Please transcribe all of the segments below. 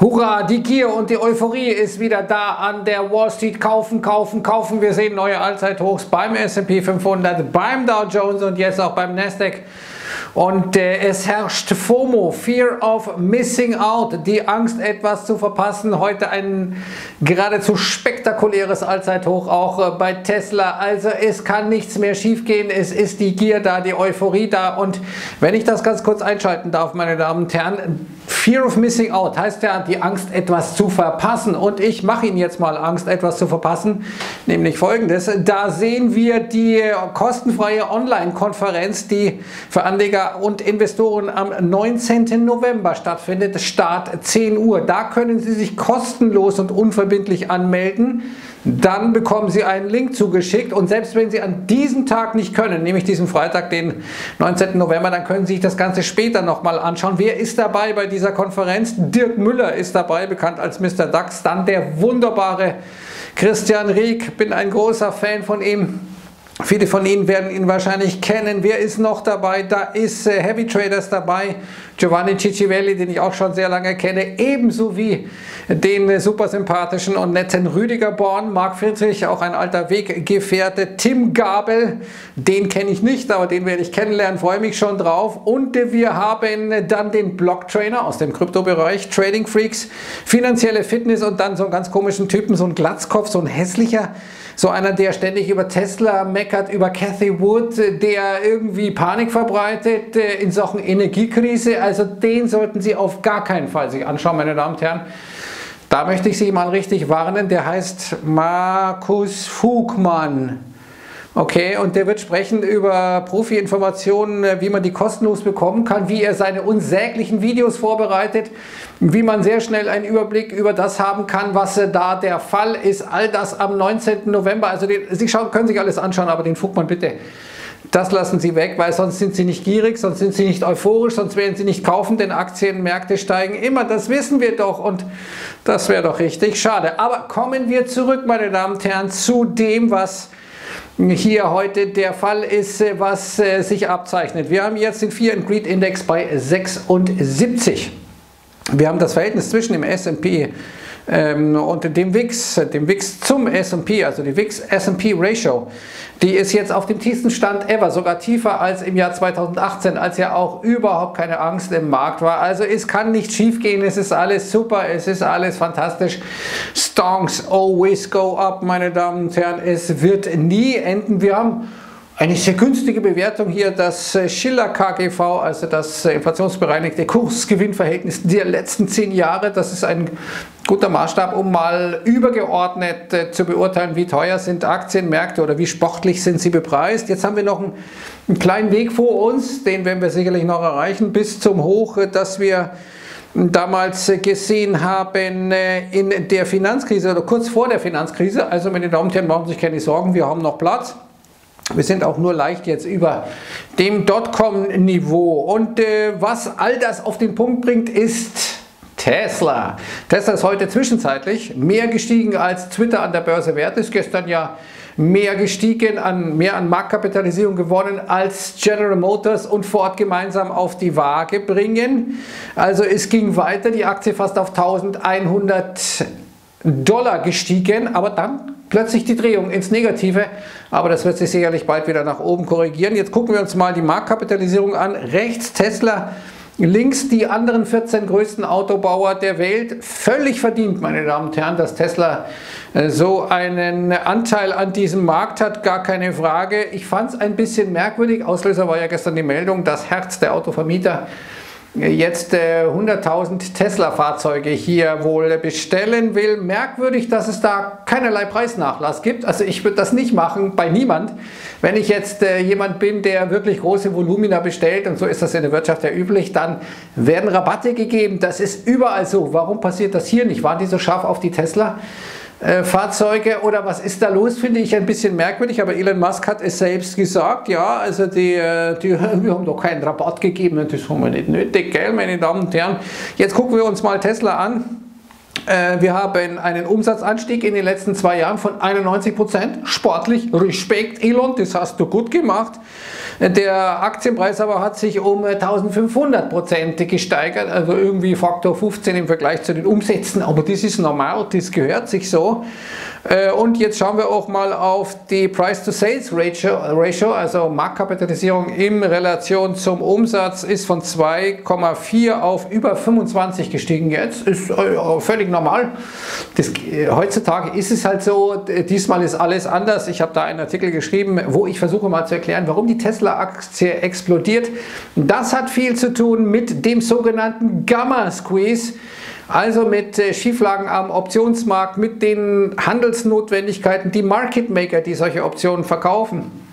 Hurra, die Gier und die Euphorie ist wieder da an der Wall Street. Kaufen, kaufen, kaufen. Wir sehen neue Allzeithochs beim S&P 500, beim Dow Jones und jetzt auch beim Nasdaq. Und es herrscht FOMO, Fear of Missing Out, die Angst, etwas zu verpassen. Heute ein geradezu spektakuläres Allzeithoch, auch bei Tesla. Also es kann nichts mehr schief gehen. Es ist die Gier da, die Euphorie da. Und wenn ich das ganz kurz einschalten darf, meine Damen und Herren, Fear of Missing Out heißt ja die Angst, etwas zu verpassen. Und ich mache Ihnen jetzt mal Angst, etwas zu verpassen, nämlich Folgendes. Da sehen wir die kostenfreie Online-Konferenz, die für Anleger und Investoren am 19. November stattfindet, Start 10 Uhr. Da können Sie sich kostenlos und unverbindlich anmelden. Dann bekommen Sie einen Link zugeschickt und selbst wenn Sie an diesem Tag nicht können, nämlich diesem Freitag, den 19. November, dann können Sie sich das Ganze später nochmal anschauen. Wer ist dabei bei dieser Konferenz? Dirk Müller ist dabei, bekannt als Mr. DAX. Dann der wunderbare Christian Rieck. Bin ein großer Fan von ihm. Viele von Ihnen werden ihn wahrscheinlich kennen. Wer ist noch dabei? Da ist Heavy Traders dabei. Giovanni Ciccivelli, den ich auch schon sehr lange kenne, ebenso wie den super sympathischen und netten Rüdiger Born, Mark Friedrich, auch ein alter Weggefährte, Tim Gabel, den kenne ich nicht, aber den werde ich kennenlernen, freue mich schon drauf. Und wir haben dann den Blocktrainer aus dem Kryptobereich, Trading Freaks, finanzielle Fitness und dann so einen ganz komischen Typen, so ein Glatzkopf, so ein hässlicher, so einer, der ständig über Tesla meckert, über Cathie Wood, der irgendwie Panik verbreitet in Sachen Energiekrise. Also den sollten Sie auf gar keinen Fall sich anschauen, meine Damen und Herren. Da möchte ich Sie mal richtig warnen. Der heißt Markus Fugmann. Okay, und der wird sprechen über Profi-Informationen, wie man die kostenlos bekommen kann, wie er seine unsäglichen Videos vorbereitet, wie man sehr schnell einen Überblick über das haben kann, was da der Fall ist. All das am 19. November. Also Sie können sich alles anschauen, aber den Fugmann bitte. Das lassen Sie weg, weil sonst sind Sie nicht gierig, sonst sind Sie nicht euphorisch, sonst werden Sie nicht kaufen, denn Aktienmärkte steigen immer. Das wissen wir doch und das wäre doch richtig schade. Aber kommen wir zurück, meine Damen und Herren, zu dem, was hier heute der Fall ist, was sich abzeichnet. Wir haben jetzt den Fear&Greed-Index bei 76. Wir haben das Verhältnis zwischen dem S&P und dem Vix zum S&P, also die Vix S&P Ratio, die ist jetzt auf dem tiefsten Stand ever, sogar tiefer als im Jahr 2018, als ja auch überhaupt keine Angst im Markt war. Also es kann nicht schief gehen, es ist alles super, es ist alles fantastisch. Stocks always go up, meine Damen und Herren, es wird nie enden. Wir haben eine sehr günstige Bewertung hier, das Schiller KGV, also das inflationsbereinigte Kursgewinnverhältnis der letzten 10 Jahre. Das ist ein guter Maßstab, um mal übergeordnet zu beurteilen, wie teuer sind Aktienmärkte oder wie sportlich sind sie bepreist. Jetzt haben wir noch einen kleinen Weg vor uns, den werden wir sicherlich noch erreichen, bis zum Hoch, dass wir damals gesehen haben in der Finanzkrise oder kurz vor der Finanzkrise. Also meine Damen und Herren, machen Sie sich keine Sorgen, wir haben noch Platz. Wir sind auch nur leicht jetzt über dem Dotcom-Niveau. Und was all das auf den Punkt bringt, ist Tesla. Tesla ist heute zwischenzeitlich mehr gestiegen, als Twitter an der Börse wert ist. Gestern ja mehr gestiegen, mehr an Marktkapitalisierung gewonnen, als General Motors und Ford gemeinsam auf die Waage bringen. Also es ging weiter, die Aktie fast auf 1100 Dollar gestiegen, aber dann plötzlich die Drehung ins Negative, aber das wird sich sicherlich bald wieder nach oben korrigieren. Jetzt gucken wir uns mal die Marktkapitalisierung an. Rechts Tesla, links die anderen 14 größten Autobauer der Welt. Völlig verdient, meine Damen und Herren, dass Tesla so einen Anteil an diesem Markt hat, gar keine Frage. Ich fand es ein bisschen merkwürdig, Auslöser war ja gestern die Meldung, das Herz der Autovermieter jetzt 100.000 Tesla-Fahrzeuge hier wohl bestellen will. Merkwürdig, dass es da keinerlei Preisnachlass gibt. Also ich würde das nicht machen, bei niemand. Wenn ich jetzt jemand bin, der wirklich große Volumina bestellt, und so ist das in der Wirtschaft ja üblich, dann werden Rabatte gegeben. Das ist überall so. Warum passiert das hier nicht? Waren die so scharf auf die Tesla-Fahrzeuge oder was ist da los, finde ich ein bisschen merkwürdig, aber Elon Musk hat es selbst gesagt, ja, also wir haben doch keinen Rabatt gegeben, das haben wir nicht nötig, gell, meine Damen und Herren. Jetzt gucken wir uns mal Tesla an. Wir haben einen Umsatzanstieg in den letzten 2 Jahren von 91%, sportlich, Respekt Elon, das hast du gut gemacht. Der Aktienpreis aber hat sich um 1500% gesteigert, also irgendwie Faktor 15 im Vergleich zu den Umsätzen, aber das ist normal, das gehört sich so. Und jetzt schauen wir auch mal auf die Price-to-Sales-Ratio, also Marktkapitalisierung in Relation zum Umsatz, ist von 2,4 auf über 25 gestiegen jetzt, ist völlig normal. Das, heutzutage ist es halt so, diesmal ist alles anders. Ich habe da einen Artikel geschrieben, wo ich versuche mal zu erklären, warum die Tesla-Aktie explodiert. Das hat viel zu tun mit dem sogenannten Gamma-Squeeze, also mit Schieflagen am Optionsmarkt, mit den Handelsnotwendigkeiten, die Market Maker, die solche Optionen verkaufen,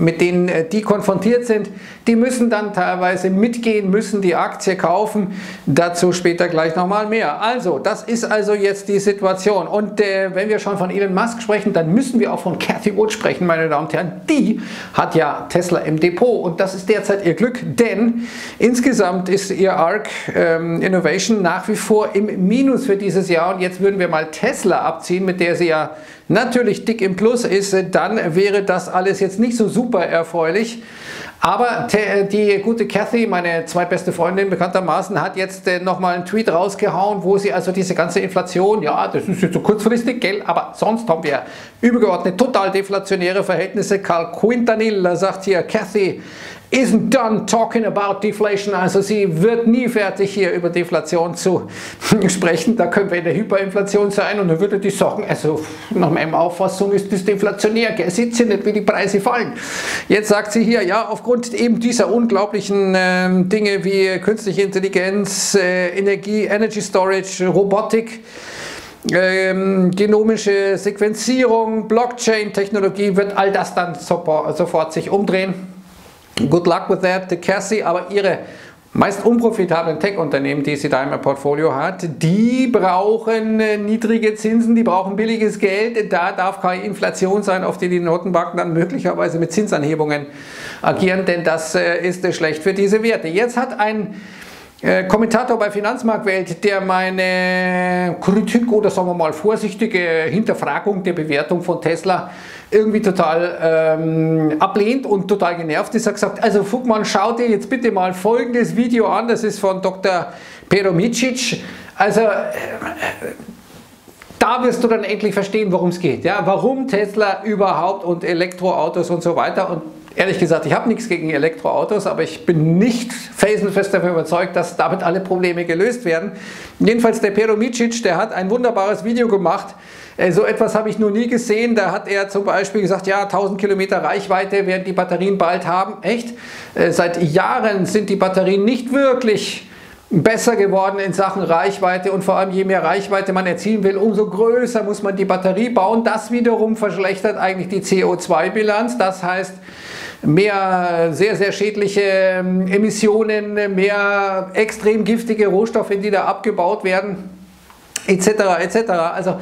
mit denen die konfrontiert sind, die müssen dann teilweise mitgehen, müssen die Aktie kaufen. Dazu später gleich nochmal mehr. Also, das ist also jetzt die Situation. Und wenn wir schon von Elon Musk sprechen, dann müssen wir auch von Cathie Wood sprechen, meine Damen und Herren. Die hat ja Tesla im Depot und das ist derzeit ihr Glück, denn insgesamt ist ihr ARK Innovation nach wie vor im Minus für dieses Jahr. Und jetzt würden wir mal Tesla abziehen, mit der sie ja natürlich dick im Plus ist, dann wäre das alles jetzt nicht so super erfreulich. Aber die gute Cathie, meine zweitbeste Freundin bekanntermaßen, hat jetzt nochmal einen Tweet rausgehauen, wo sie also diese ganze Inflation, ja, das ist jetzt so kurzfristig, gell, aber sonst haben wir übergeordnet total deflationäre Verhältnisse. Karl Quintanilla sagt hier, Cathie isn't done talking about deflation, also sie wird nie fertig hier über Deflation zu sprechen, da können wir in der Hyperinflation sein und dann würde die sagen, also nach meiner Auffassung ist das deflationär, gell, sieht sie nicht, wie die Preise fallen. Jetzt sagt sie hier, ja, aufgrund eben dieser unglaublichen Dinge wie künstliche Intelligenz, Energie, Energy Storage, Robotik, genomische Sequenzierung, Blockchain-Technologie, wird all das dann sofort sich umdrehen. Good luck with that, Cathie, aber ihre meist unprofitablen Tech-Unternehmen, die sie da im Portfolio hat, die brauchen niedrige Zinsen, die brauchen billiges Geld, da darf keine Inflation sein, auf die die Notenbanken dann möglicherweise mit Zinsanhebungen agieren, denn das ist schlecht für diese Werte. Jetzt hat ein Kommentator bei Finanzmarktwelt, der meine Kritik oder sagen wir mal vorsichtige Hinterfragung der Bewertung von Tesla irgendwie total ablehnt und total genervt ist, hat gesagt, also Fugmann, schau dir jetzt bitte mal folgendes Video an, das ist von Dr. Pero Mićić, also da wirst du dann endlich verstehen, worum es geht, ja? Warum Tesla überhaupt und Elektroautos und so weiter. Und ehrlich gesagt, ich habe nichts gegen Elektroautos, aber ich bin nicht felsenfest davon überzeugt, dass damit alle Probleme gelöst werden. Jedenfalls der Pero Mićić, der hat ein wunderbares Video gemacht. So etwas habe ich noch nie gesehen. Da hat er zum Beispiel gesagt, ja, 1000 Kilometer Reichweite werden die Batterien bald haben. Echt? Seit Jahren sind die Batterien nicht wirklich besser geworden in Sachen Reichweite und vor allem je mehr Reichweite man erzielen will, umso größer muss man die Batterie bauen. Das wiederum verschlechtert eigentlich die CO2-Bilanz. Das heißt, mehr sehr, sehr schädliche Emissionen, mehr extrem giftige Rohstoffe, die da abgebaut werden, etc. etc. Also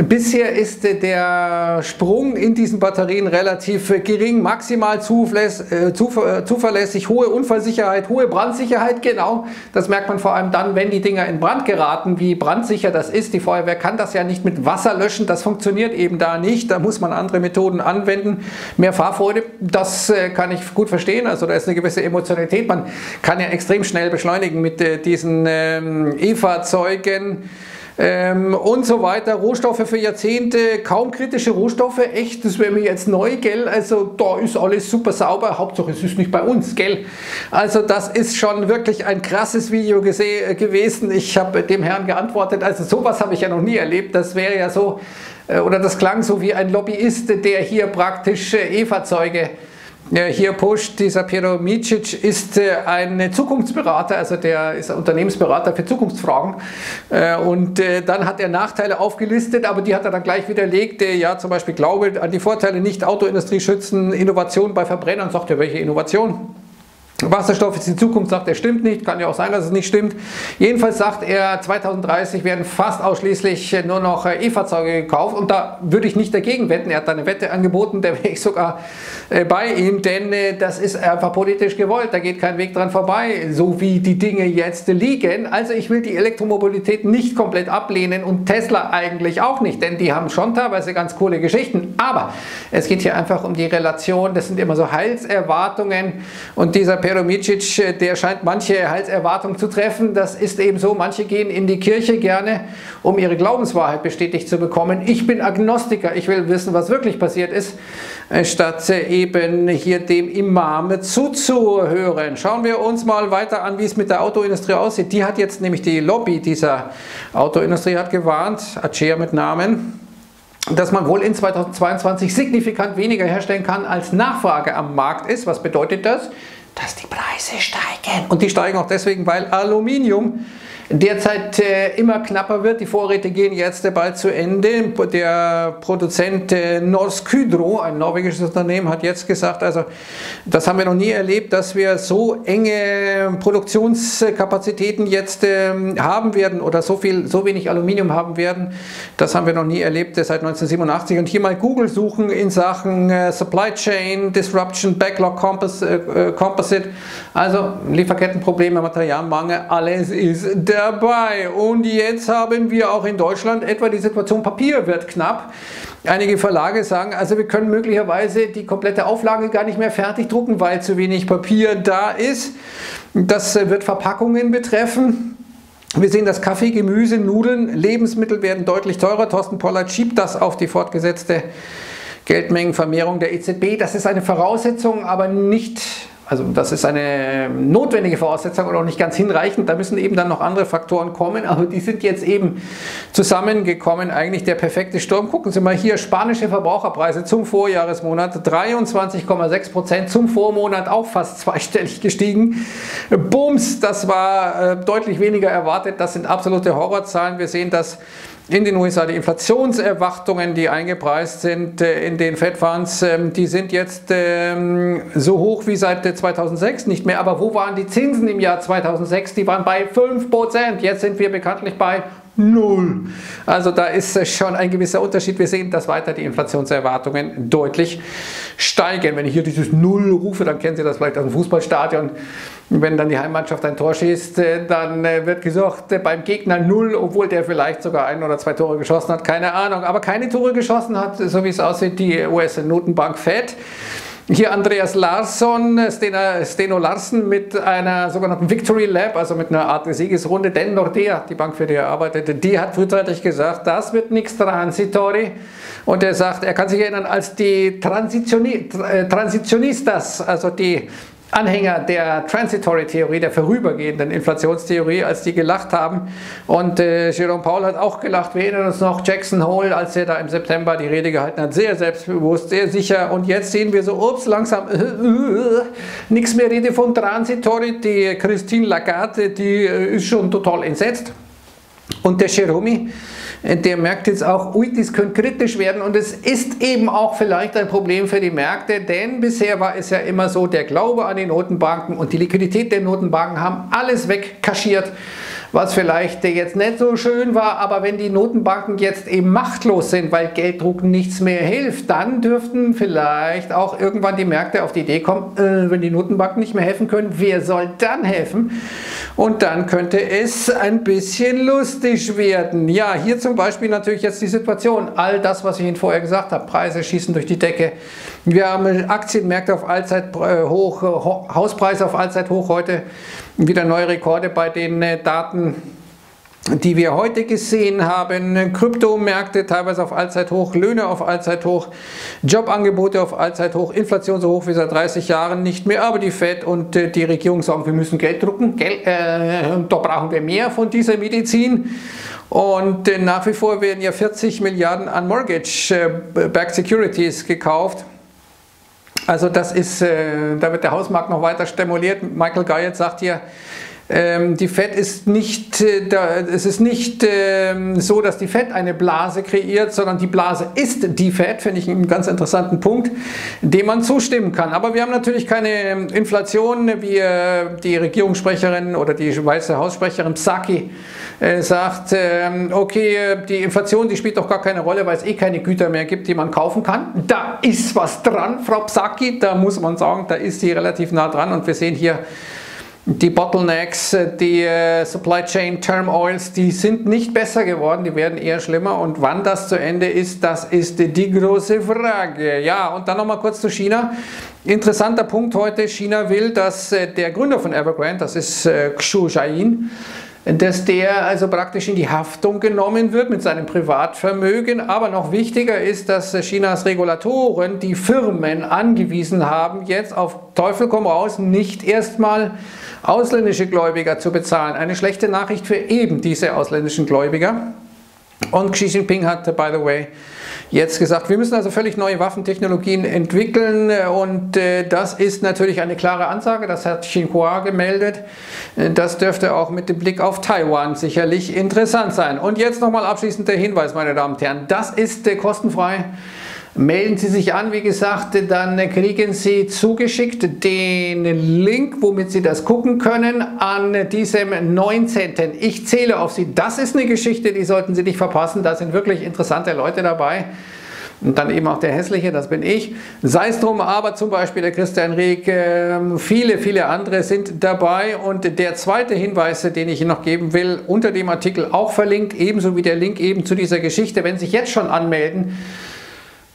bisher ist der Sprung in diesen Batterien relativ gering, maximal zuverlässig, hohe Unfallsicherheit, hohe Brandsicherheit, genau. Das merkt man vor allem dann, wenn die Dinger in Brand geraten, wie brandsicher das ist. Die Feuerwehr kann das ja nicht mit Wasser löschen, das funktioniert eben da nicht. Da muss man andere Methoden anwenden. Mehr Fahrfreude, das kann ich gut verstehen. Also da ist eine gewisse Emotionalität. Man kann ja extrem schnell beschleunigen mit diesen E-Fahrzeugen. Und so weiter, Rohstoffe für Jahrzehnte, kaum kritische Rohstoffe, echt, das wäre mir jetzt neu, gell, also da ist alles super sauber, Hauptsache es ist nicht bei uns, gell, also das ist schon wirklich ein krasses Video gewesen, ich habe dem Herrn geantwortet, also sowas habe ich ja noch nie erlebt, das wäre ja so, oder das klang so wie ein Lobbyist, der hier praktisch E-Fahrzeuge hier pusht. Dieser Pero Mićić ist ein Zukunftsberater, also der ist Unternehmensberater für Zukunftsfragen und dann hat er Nachteile aufgelistet, aber die hat er dann gleich widerlegt, ja zum Beispiel glaube an die Vorteile, nicht Autoindustrie schützen, Innovation bei Verbrennern, sagt er, welche Innovation? Wasserstoff ist in Zukunft, sagt er, stimmt nicht. Kann ja auch sein, dass es nicht stimmt. Jedenfalls sagt er, 2030 werden fast ausschließlich nur noch E-Fahrzeuge gekauft. Und da würde ich nicht dagegen wetten. Er hat eine Wette angeboten, da wäre ich sogar bei ihm. Denn das ist einfach politisch gewollt. Da geht kein Weg dran vorbei, so wie die Dinge jetzt liegen. Also ich will die Elektromobilität nicht komplett ablehnen und Tesla eigentlich auch nicht. Denn die haben schon teilweise ganz coole Geschichten. Aber es geht hier einfach um die Relation. Das sind immer so Heilserwartungen. Und dieser Pero Mićić, der scheint manche Heilserwartung zu treffen. Das ist eben so, manche gehen in die Kirche gerne, um ihre Glaubenswahrheit bestätigt zu bekommen. Ich bin Agnostiker, ich will wissen, was wirklich passiert ist, statt eben hier dem Imam zuzuhören. Schauen wir uns mal weiter an, wie es mit der Autoindustrie aussieht. Die hat jetzt nämlich, die Lobby dieser Autoindustrie hat gewarnt, Acea mit Namen, dass man wohl in 2022 signifikant weniger herstellen kann, als Nachfrage am Markt ist. Was bedeutet das? Dass die Preise steigen. Und die steigen auch deswegen, weil Aluminium derzeit immer knapper wird. Die Vorräte gehen jetzt bald zu Ende. Der Produzent Nors Kydro, ein norwegisches Unternehmen, hat jetzt gesagt, also das haben wir noch nie erlebt, dass wir so enge Produktionskapazitäten jetzt haben werden oder so wenig Aluminium haben werden. Das haben wir noch nie erlebt seit 1987. Und hier mal Google suchen in Sachen Supply Chain, Disruption, Backlog, Composite, also Lieferkettenprobleme, Materialmangel, alles ist da. Dabei. Und jetzt haben wir auch in Deutschland etwa die Situation, Papier wird knapp. Einige Verlage sagen, also wir können möglicherweise die komplette Auflage gar nicht mehr fertig drucken, weil zu wenig Papier da ist. Das wird Verpackungen betreffen. Wir sehen, dass Kaffee, Gemüse, Nudeln, Lebensmittel werden deutlich teurer. Thorsten Polleit schiebt das auf die fortgesetzte Geldmengenvermehrung der EZB. Das ist eine Voraussetzung, aber nicht... Also das ist eine notwendige Voraussetzung und auch nicht ganz hinreichend. Da müssen eben dann noch andere Faktoren kommen, aber die sind jetzt eben zusammengekommen. Eigentlich der perfekte Sturm. Gucken Sie mal hier, spanische Verbraucherpreise zum Vorjahresmonat 23,6%, zum Vormonat auch fast zweistellig gestiegen. Bums, das war deutlich weniger erwartet. Das sind absolute Horrorzahlen. Wir sehen, dass in den USA die Inflationserwartungen, die eingepreist sind in den Fed-Funds, die sind jetzt so hoch wie seit 2006 nicht mehr. Aber wo waren die Zinsen im Jahr 2006? Die waren bei 5%. Jetzt sind wir bekanntlich bei 0. Also da ist schon ein gewisser Unterschied. Wir sehen, dass weiter die Inflationserwartungen deutlich steigen. Wenn ich hier dieses 0 rufe, dann kennen Sie das vielleicht aus dem Fußballstadion. Wenn dann die Heimmannschaft ein Tor schießt, dann wird gesagt, beim Gegner 0, obwohl der vielleicht sogar 1 oder 2 Tore geschossen hat, keine Ahnung. Aber keine Tore geschossen hat, so wie es aussieht, die US-Notenbank Fed. Hier Andreas Larsson, Steno Larsen mit einer sogenannten Victory Lab, also mit einer Art Siegesrunde, denn Nordea, die Bank, für die er arbeitete, die hat frühzeitig gesagt, das wird nichts Transitory. Und er sagt, er kann sich erinnern, als die Transitionistas, also die Anhänger der Transitory-Theorie, der vorübergehenden Inflationstheorie, als die gelacht haben. Und Jerome Powell hat auch gelacht. Wir erinnern uns noch, Jackson Hole, als er da im September die Rede gehalten hat, sehr selbstbewusst, sehr sicher. Und jetzt sehen wir so, ups, langsam, nichts mehr Rede von Transitory. Die Christine Lagarde, die ist schon total entsetzt. Und der Jerome, der merkt jetzt auch, ui, das könnte kritisch werden, und es ist eben auch vielleicht ein Problem für die Märkte, denn bisher war es ja immer so, der Glaube an die Notenbanken und die Liquidität der Notenbanken haben alles wegkaschiert, was vielleicht jetzt nicht so schön war, aber wenn die Notenbanken jetzt eben machtlos sind, weil Gelddruck nichts mehr hilft, dann dürften vielleicht auch irgendwann die Märkte auf die Idee kommen, wenn die Notenbanken nicht mehr helfen können, wer soll dann helfen? Und dann könnte es ein bisschen lustig werden. Ja, hier zum Beispiel natürlich jetzt die Situation, all das, was ich Ihnen vorher gesagt habe, Preise schießen durch die Decke. Wir haben Aktienmärkte auf Allzeithoch, Hauspreise auf Allzeithoch, heute wieder neue Rekorde bei den Daten, die wir heute gesehen haben. Kryptomärkte teilweise auf Allzeithoch, Löhne auf Allzeithoch, Jobangebote auf Allzeithoch, Inflation so hoch wie seit 30 Jahren nicht mehr. Aber die Fed und die Regierung sagen, wir müssen Geld drucken, da brauchen wir mehr von dieser Medizin. Und nach wie vor werden ja 40 Milliarden an Mortgage-Backed Securities gekauft. Also das ist, da wird der Hausmarkt noch weiter stimuliert. Michael Guyett sagt hier, Die Fed ist nicht, es ist nicht so, dass die Fed eine Blase kreiert, sondern die Blase ist die Fed, finde ich einen ganz interessanten Punkt, dem man zustimmen kann. Aber wir haben natürlich keine Inflation, wie die Regierungssprecherin oder die Weiße Haussprecherin Psaki sagt, okay, die Inflation, die spielt doch gar keine Rolle, weil es eh keine Güter mehr gibt, die man kaufen kann. Da ist was dran, Frau Psaki, da muss man sagen, da ist sie relativ nah dran und wir sehen hier, die Bottlenecks, die Supply Chain Turmoils, die sind nicht besser geworden, die werden eher schlimmer und wann das zu Ende ist, das ist die große Frage. Ja, und dann nochmal kurz zu China. Interessanter Punkt heute, China will, dass der Gründer von Evergrande, das ist Xu Jiayin, dass der also praktisch in die Haftung genommen wird mit seinem Privatvermögen. Aber noch wichtiger ist, dass Chinas Regulatoren die Firmen angewiesen haben, jetzt auf Teufel komm raus, nicht erstmal ausländische Gläubiger zu bezahlen. Eine schlechte Nachricht für eben diese ausländischen Gläubiger. Und Xi Jinping hat, by the way, jetzt gesagt, wir müssen also völlig neue Waffentechnologien entwickeln und das ist natürlich eine klare Ansage, das hat Xinhua gemeldet. Das dürfte auch mit dem Blick auf Taiwan sicherlich interessant sein. Und jetzt nochmal abschließend der Hinweis, meine Damen und Herren, das ist kostenfrei. Melden Sie sich an, wie gesagt, dann kriegen Sie zugeschickt den Link, womit Sie das gucken können, an diesem 19. Ich zähle auf Sie. Das ist eine Geschichte, die sollten Sie nicht verpassen. Da sind wirklich interessante Leute dabei. Und dann eben auch der Hässliche, das bin ich. Sei es drum, aber zum Beispiel der Christian Rieck, viele, viele andere sind dabei. Und der zweite Hinweis, den ich Ihnen noch geben will, unter dem Artikel auch verlinkt, ebenso wie der Link eben zu dieser Geschichte. Wenn Sie sich jetzt schon anmelden,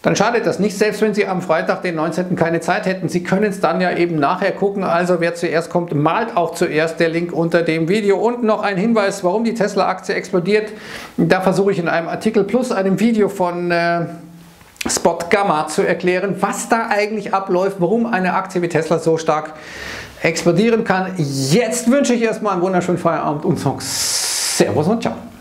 dann schadet das nicht, selbst wenn Sie am Freitag, den 19. keine Zeit hätten. Sie können es dann ja eben nachher gucken. Also wer zuerst kommt, malt auch zuerst, der Link unter dem Video. Und noch ein Hinweis, warum die Tesla-Aktie explodiert. Da versuche ich in einem Artikel plus einem Video von Spot Gamma zu erklären, was da eigentlich abläuft, warum eine Aktie wie Tesla so stark explodieren kann. Jetzt wünsche ich erstmal einen wunderschönen Feierabend und Songs. Servus und ciao.